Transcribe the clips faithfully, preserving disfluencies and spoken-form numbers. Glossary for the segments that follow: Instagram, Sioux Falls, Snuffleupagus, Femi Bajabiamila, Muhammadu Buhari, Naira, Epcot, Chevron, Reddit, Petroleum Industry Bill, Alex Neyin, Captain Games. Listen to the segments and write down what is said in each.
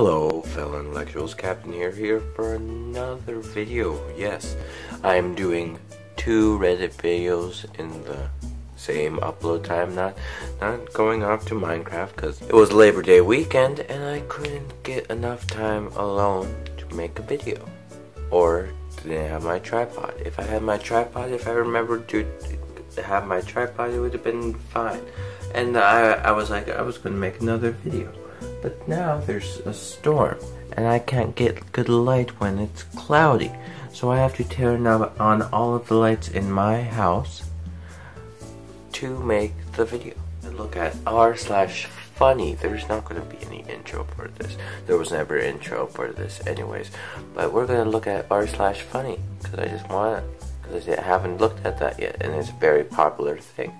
Hello fellow intellectuals, Captain here, here for another video. Yes, I'm doing two Reddit videos in the same upload time, not not going off to Minecraft because it was Labor Day weekend and I couldn't get enough time alone to make a video. Or didn't have my tripod. If I had my tripod, if I remembered to have my tripod, it would have been fine. And I, I was like, I was going to make another video. But now there's a storm, and I can't get good light when it's cloudy. So I have to turn on all of the lights in my house to make the video. And look at r slash funny. There's not going to be any intro for this. There was never an intro for this anyways. But we're going to look at r slash funny, because I just want it. Because I haven't looked at that yet, and it's a very popular thing.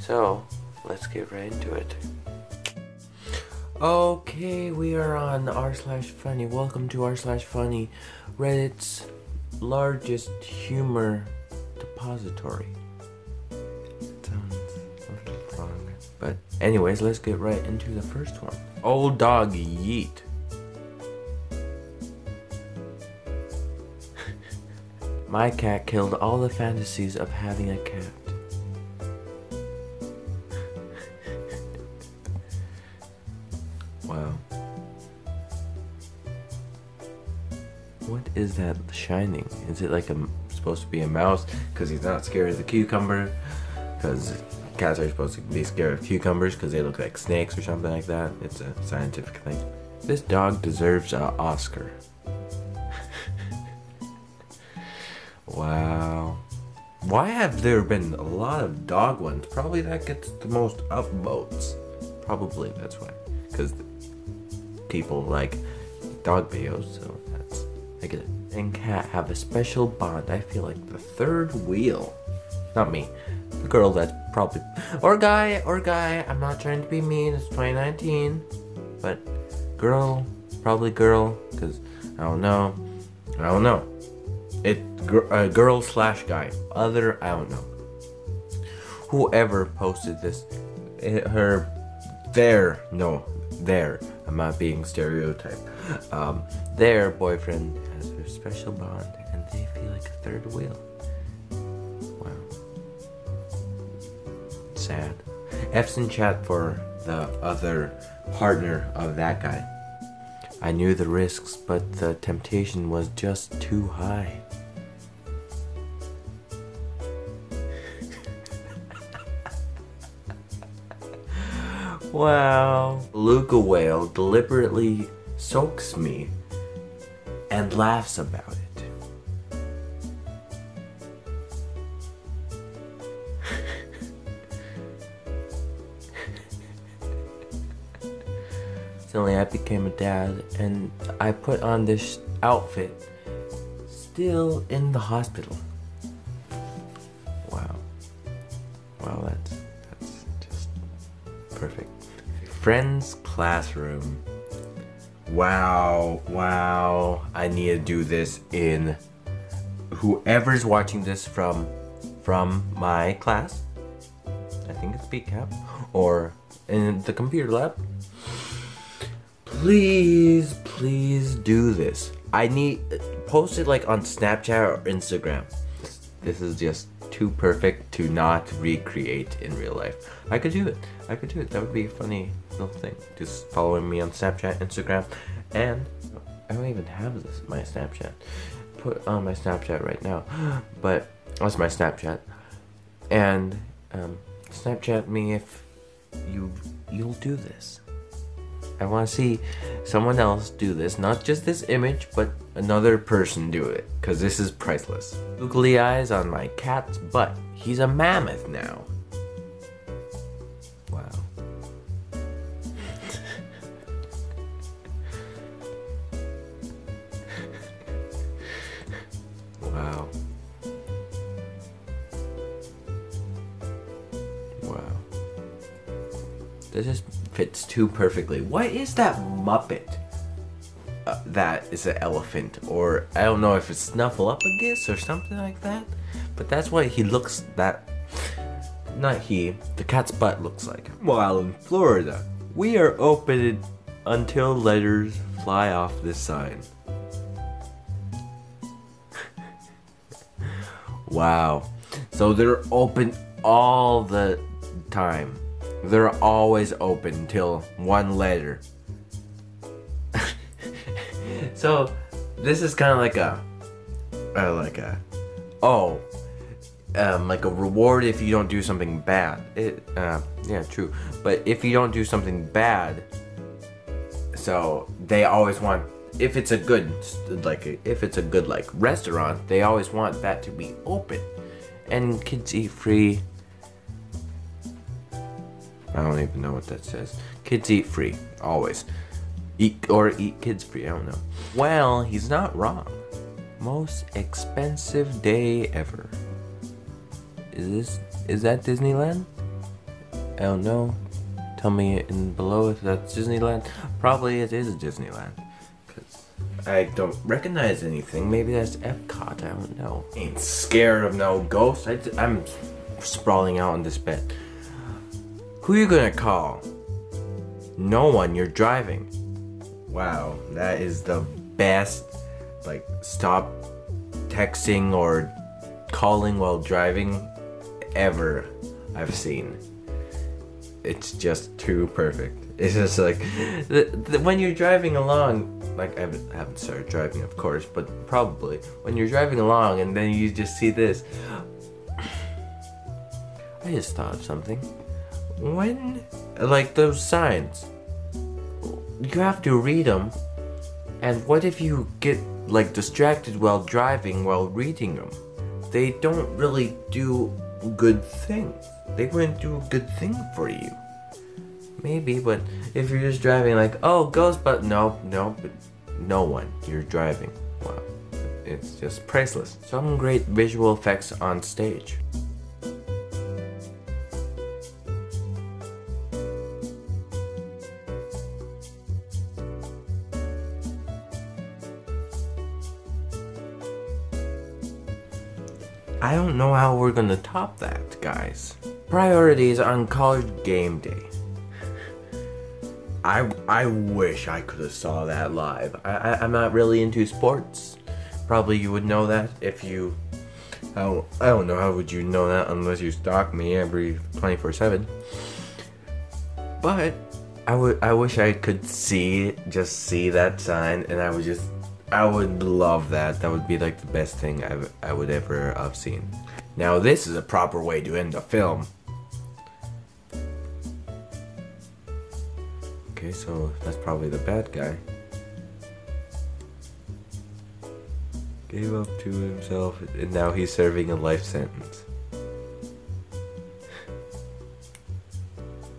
So, let's get right into it. Okay, we are on r slash funny. Welcome to r slash funny, Reddit's largest humor depository. It sounds a little wrong, but anyways, let's get right into the first one. Old dog yeet. My cat killed all the fantasies of having a cat. Wow. What is that shining? Is it like a, supposed to be a mouse? Because he's not scared of the cucumber. Because cats are supposed to be scared of cucumbers because they look like snakes or something like that. It's a scientific thing. This dog deserves an Oscar. Wow. Why have there been a lot of dog ones? Probably that gets the most upvotes. Probably that's why. Because people like dog videos, so that's, I get it. And cat have a special bond. I feel like the third wheel, not me, the girl that probably, or guy, or guy, I'm not trying to be mean, it's twenty nineteen, but girl, probably girl, because I don't know, I don't know, it, gr uh, girl slash guy, other, I don't know, whoever posted this, it, her, their, no, their, I'm not being stereotyped. Um, their boyfriend has a special bond, and they feel like a third wheel. Wow. Sad. F's in chat for the other partner of that guy. I knew the risks, but the temptation was just too high. Wow. Beluga whale deliberately soaks me and laughs about it. Suddenly I became a dad and I put on this outfit still in the hospital. Wow. Wow, that's that's just perfect. Friend's classroom. Wow, wow. I need to do this in whoever's watching this from from my class. I think it's B CAP or in the computer lab. Please, please do this. I need post it like on Snapchat or Instagram. This is just too perfect to not recreate in real life. I could do it. I could do it. That would be a funny little thing. Just following me on Snapchat, Instagram, and I don't even have this my Snapchat. Put on my Snapchat right now, but that's my Snapchat. And um, Snapchat me if you you'll do this. I want to see someone else do this, not just this image, but another person do it, because this is priceless. Googly eyes on my cat's butt. He's a mammoth now. Wow. Wow. Wow. This is fits too perfectly. What is that Muppet? Uh, that is an elephant, or I don't know if it's Snuffleupagus or something like that. But that's what he looks that. Not he. The cat's butt looks like. While in Florida, we are opening until letters fly off this sign. Wow. So they're open all the time. They're always open until one letter. So this is kind of like a, uh, like a, oh, um, like a reward if you don't do something bad. It, uh, yeah, true. But if you don't do something bad, so they always want. If it's a good, like, if it's a good like restaurant, they always want that to be open, and kids eat free. I don't even know what that says. Kids eat free always. Eat or eat kids free, I don't know. Well, he's not wrong. Most expensive day ever. Is this, is that Disneyland? I don't know. Tell me in below if that's Disneyland. Probably it is Disneyland. Cause I don't recognize anything. Maybe that's Epcot, I don't know. Ain't scared of no ghost. I, I'm sprawling out on this bed. Who you gonna call? No one, you're driving. Wow, that is the best, like, stop texting or calling while driving ever I've seen. It's just too perfect. It's just like, the, the, when you're driving along, like, I haven't, I haven't started driving, of course, but probably, when you're driving along and then you just see this. I just thought of something. When, like, those signs. You have to read them, and what if you get like distracted while driving while reading them? They don't really do good things. They wouldn't do a good thing for you. Maybe, but if you're just driving like, oh, ghost, but no, no, but no one. You're driving. Wow, it's just priceless. Some great visual effects on stage. I don't know how we're gonna top that, guys. Priorities on college game day. I, I wish I could have saw that live. I, I, I'm not really into sports. Probably you would know that if you... I don't, I don't know how would you know that unless you stalk me every twenty-four seven. But I, would, I wish I could see, just see that sign and I would just... I would love that. That would be like the best thing I've, I would ever have seen. Now this is a proper way to end the film. Okay, so that's probably the bad guy. Gave up to himself and now he's serving a life sentence.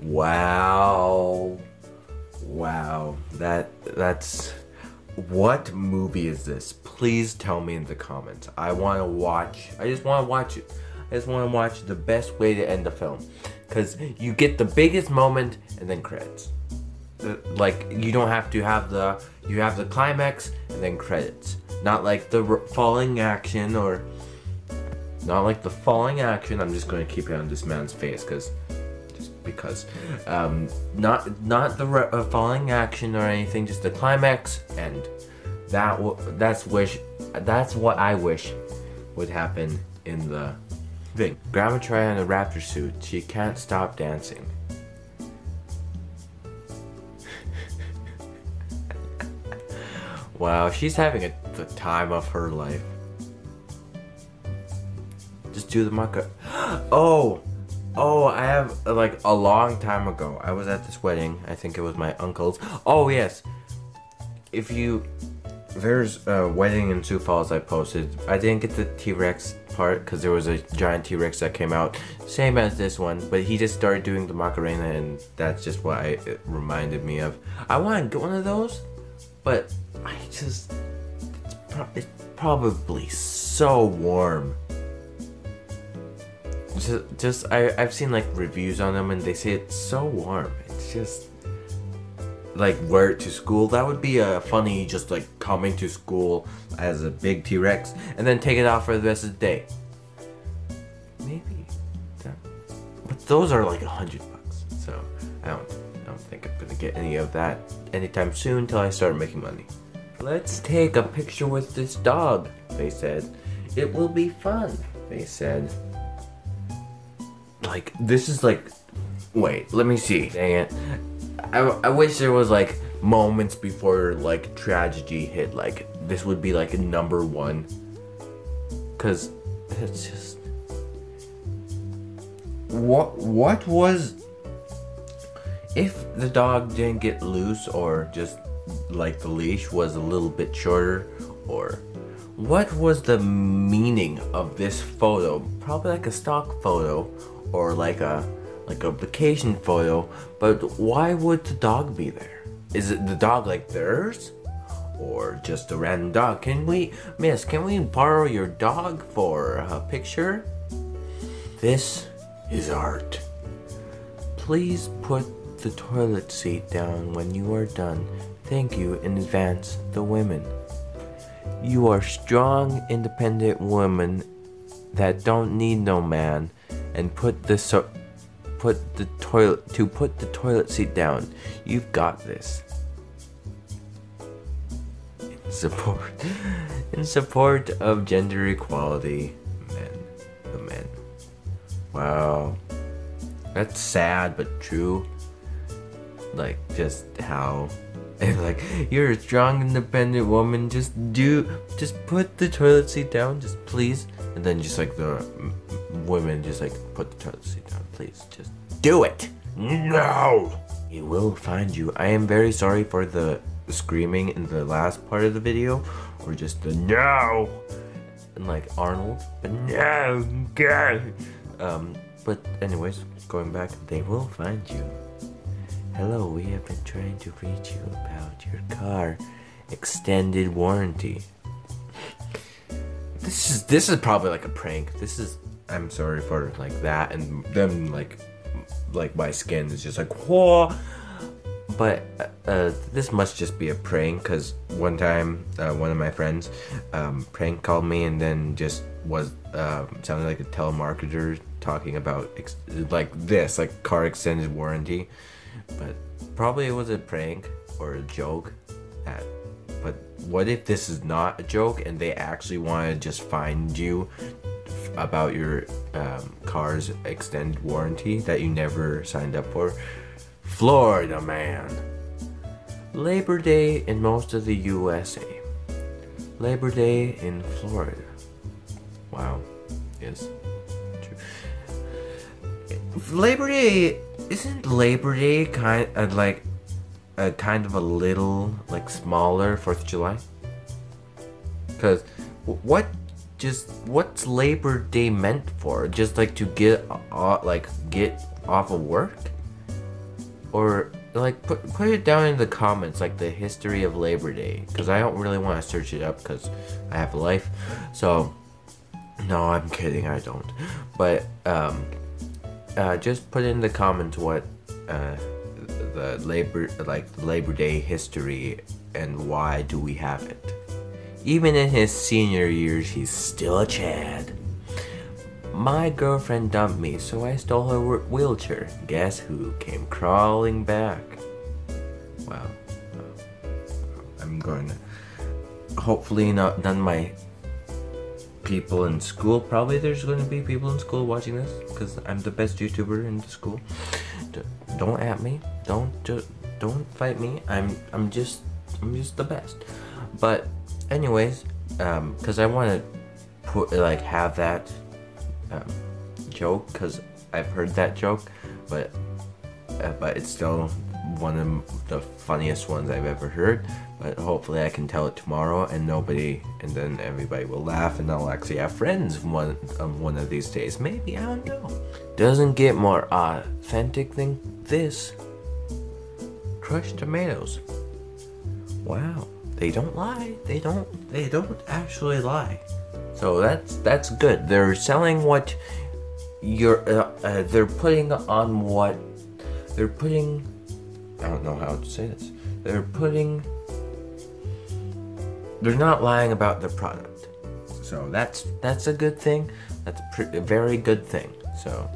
Wow. Wow. That, that's... What movie is this? Please tell me in the comments. I want to watch. I just want to watch it. I just want to watch the best way to end the film. Because you get the biggest moment and then credits. Like, you don't have to have the... You have the climax and then credits. Not like the falling action or... Not like the falling action. I'm just going to keep it on this man's face because... because um, not not the re uh, falling action or anything, just the climax, and that w that's wish that's what I wish would happen in the thing. Grandma tried on a raptor suit. She can't stop dancing. Wow, she's having a, the time of her life. Just do the mock-up. Oh. Oh, I have, like, a long time ago. I was at this wedding. I think it was my uncle's. Oh, yes. If you... There's a wedding in Sioux Falls I posted. I didn't get the T-Rex part because there was a giant T-Rex that came out. Same as this one. But he just started doing the Macarena and that's just what I, it reminded me of. I want to get one of those. But I just... It's, pro it's probably so warm. Just, just I, I've seen like reviews on them and they say it's so warm. It's just like wear it to school. That would be a funny, just like coming to school as a big T-Rex and then take it off for the rest of the day. Maybe, yeah. But those are like a hundred bucks, so I don't, I don't think it's gonna get any of that anytime soon until I start making money. Let's take a picture with this dog, they said. It will be fun, they said. Like, this is like, wait, let me see. Dang it. I, I wish there was like moments before like tragedy hit, like this would be like number one. Cause it's just, what, what was, if the dog didn't get loose or just like the leash was a little bit shorter, or what was the meaning of this photo? Probably like a stock photo or like a like a vacation photo, but why would the dog be there? Is it the dog like theirs? Or just a random dog? Can we, miss, can we borrow your dog for a picture? This is art. Please put the toilet seat down when you are done. Thank you in advance, the women. You are strong, independent women that don't need no man, and put the so put the toilet to put the toilet seat down. You've got this. In support in support of gender equality, men, the men. Wow, that's sad but true. Like, just how. And like, you're a strong, independent woman, just do, just put the toilet seat down, just please. And then just like the women just like, put the toilet seat down, please, just do it. No! It will find you. I am very sorry for the screaming in the last part of the video, or just the no! And like Arnold, but no, God! Um, but anyways, going back, they will find you. Hello, we have been trying to reach you about your car extended warranty. This is this is probably like a prank. This is, I'm sorry for like that and them like like my skin is just like whoa. But uh, this must just be a prank, because one time uh, one of my friends um, prank called me and then just was uh, sounded like a telemarketer talking about ex like this like car extended warranty. But probably it was a prank or a joke. At, but what if this is not a joke and they actually want to just find you about your um, car's extended warranty that you never signed up for? Florida man. Labor Day in most of the U S A. Labor Day in Florida. Wow. Yes. True. Labor Day. Isn't Labor Day kind of like a kind of a little like smaller fourth of July? Cause what just what's Labor Day meant for? Just like to get off, like get off of work, or like put put it down in the comments like the history of Labor Day. Cause I don't really want to search it up cause I have a life. So no, I'm kidding. I don't. But um. Uh, just put in the comments what uh, the labor like Labor Day history and why do we have it. Even in his senior years, he's still a Chad. My girlfriend dumped me, so I stole her wheelchair. Guess who came crawling back? Wow, I'm going to hopefully not none of my people in school, probably there's going to be people in school watching this because I'm the best YouTuber in the school. D don't at me, don't ju don't fight me. I'm I'm just I'm just the best. But anyways, um, because I want to put like have that um, joke because I've heard that joke, but uh, but it's still one of the funniest ones I've ever heard. But hopefully I can tell it tomorrow and nobody, and then everybody will laugh and I'll actually have friends one, um, one of these days. Maybe, I don't know. Doesn't get more authentic than this. Crushed tomatoes. Wow, they don't lie. They don't, they don't actually lie. So that's, that's good. They're selling what you're, uh, uh, they're putting on what, they're putting, I don't know how to say this. They're putting, they're not lying about their product, so that's that's a good thing. That's a, pretty, a very good thing. So,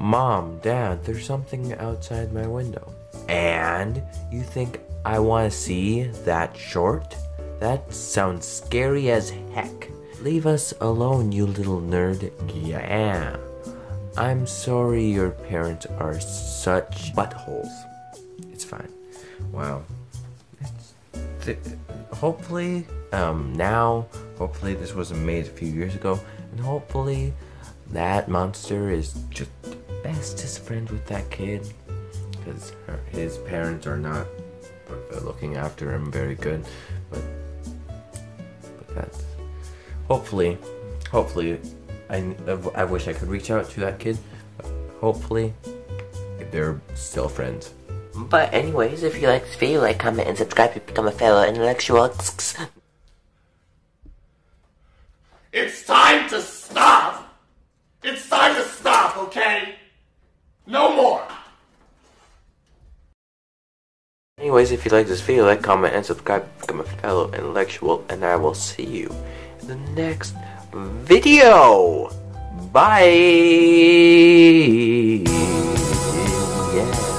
Mom, Dad, there's something outside my window. and you think I want to see that short? That sounds scary as heck. Leave us alone, you little nerd. Yeah. I'm sorry your parents are such buttholes. It's fine. Wow. Th- hopefully, um, now, hopefully this wasn't made a few years ago, and hopefully that monster is just the bestest friend with that kid, because his parents are not looking after him very good, but, but that's, hopefully, hopefully, I, I wish I could reach out to that kid, but hopefully they're still friends. But anyways, if you like this video, like, comment, and subscribe to become a fellow intellectual. It's time to stop! It's time to stop, okay? No more! Anyways, if you like this video, like, comment, and subscribe to become a fellow intellectual, and I will see you in the next video! Bye! Yeah.